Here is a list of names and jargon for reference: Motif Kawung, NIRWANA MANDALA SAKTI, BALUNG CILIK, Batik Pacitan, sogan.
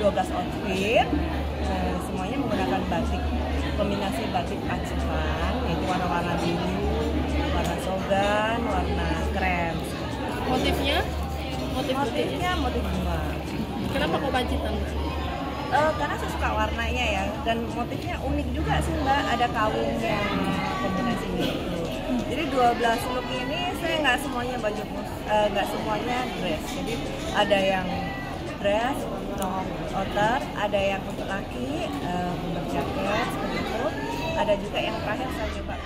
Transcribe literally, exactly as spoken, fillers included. dua belas outfit, uh, semuanya menggunakan batik, kombinasi batik Pacitan, yaitu warna-warna biru, warna sogan, warna krem. Motifnya? Motif Motifnya motif bunga. Kenapa kok Pacitan? Uh, karena saya suka warnanya ya, dan motifnya unik juga sih Mbak, ada kawungnya, kombinasinya itu. Jadi dua belas look ini saya nggak semuanya baju, uh, nggak semuanya dress. Jadi ada yang dress, long outer, ada yang untuk laki, uh, untuk jaket, seperti itu. Ada juga yang terakhir saya coba